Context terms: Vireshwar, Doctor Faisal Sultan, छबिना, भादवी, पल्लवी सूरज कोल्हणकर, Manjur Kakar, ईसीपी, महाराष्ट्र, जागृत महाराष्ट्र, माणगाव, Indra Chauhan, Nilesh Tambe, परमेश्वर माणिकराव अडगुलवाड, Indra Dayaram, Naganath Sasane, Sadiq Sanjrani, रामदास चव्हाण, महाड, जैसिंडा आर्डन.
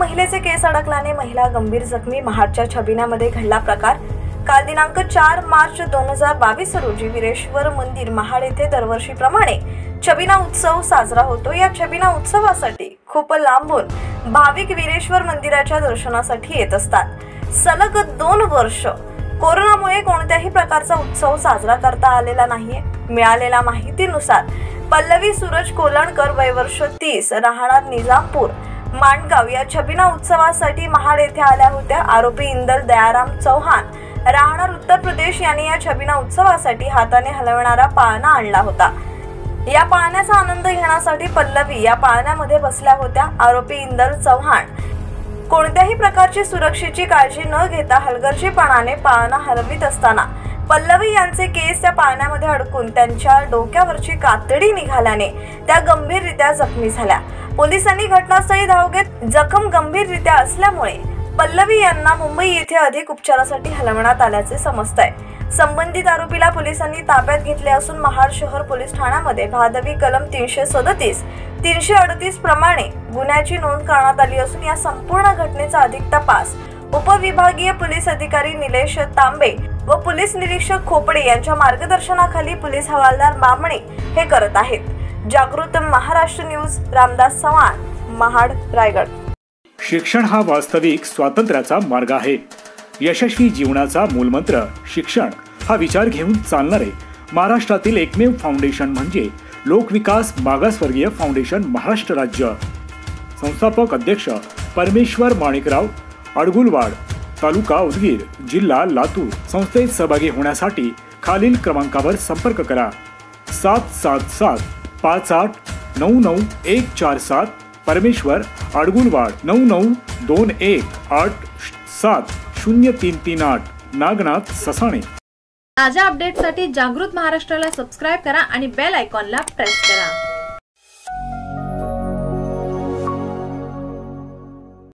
महिलेचे case अडकल्याने महिला गंभीर जखमी, महाडच्या छबिनामध्ये घडला प्रकार। काल दिनांक 4 मार्च 2022 रोजी विरेश्वर मंदिर महाड येथे दरवर्षीप्रमाणे छबिना उत्सव साजरा होतो। या छबिना उत्सवासाठी खूप लांबून भाविक विरेश्वर मंदिराच्या दर्शनासाठी येत असतात। सलग 2 वर्ष कोरोनामुळे कोणत्याही प्रकारचा उत्सव साजरा करता आलेला नाहीये। मिळालेल्या माहितीनुसार पल्लवी सूरज कोल्हणकर वय वर्ष 30 राहणार निजामपूर माणगाव या छबिना उत्सवासाठी महाड येथे आल्या होत्या। आरोपी इंद्र दयाराम चौहान राहणार उत्तर प्रदेश यांनी या छबिना उत्सवासाठी हाताने हलवणारा पाळणा आणला होता। या पाळण्याचा आनंद घेण्यासाठी पल्लवी या पाळण्यामध्ये बसल्या होत्या। आरोपी इंद्र चौहान कोणत्याही प्रकारची सुरक्षेची काळजी न घेता हलगर्जीपणाने पाळणा हलवित असताना पल्लवी यांचे केस त्या पाळण्यामध्ये अडकून त्यांच्या डोक्यावरची कातडी निघाल्याने त्या गंभीररित्या जखमी झाल्या। पोलिसांनी घटनास्थळी धाव घेत जखम गंभीररित्या असल्यामुळे पल्लवी यांना मुंबई येथे अधिक उपचारासाठी हलवण्यात आल्याचे समजतंय। संबंधित आरोपीला पोलिसांनी ताब्यात घेतले असून महाड शहर पोलीस ठाण्यामध्ये भादवी कलम 337-338 प्रमाणे गुन्ह्याची नोंद करण्यात आली असून या संपूर्ण घटनेचा अधिक तपास उपविभागीय पोलीस अधिकारी निलेश तांबे व पोलीस निरीक्षक खोपडे यांच्या मार्गदर्शनाखाली पोलीस हवालदार बामणे हे करत आहेत। जागृत महाराष्ट्र न्यूज, रामदास चव्हाण, महाड, रायगड। शिक्षण हा वास्तविक स्वातंत्र्याचा मार्ग आहे। यशस्वी जीवनाचा मूलमंत्र शिक्षण हा विचार घेऊन चालणारे महाराष्ट्रातील एकमेव फाउंडेशन म्हणजे लोकविकास मागासवर्गीय फाउंडेशन महाराष्ट्र राज्य। संस्थापक अध्यक्ष परमेश्वर माणिकराव अडगुलवाड, तालुका उदगीर, जिल्हा लातूर। संस्थेत सहभागी होण्यासाठी खालील क्रमांकावर संपर्क करा: 777-58-99-147, परमेश्वर अडगुलवाड, 992187-0338, नागनाथ ससाणे। ताजा अपडेटसाठी जागृत महाराष्ट्राला सबस्क्राइब करा आणि बेल आयकॉनला प्रेस करा।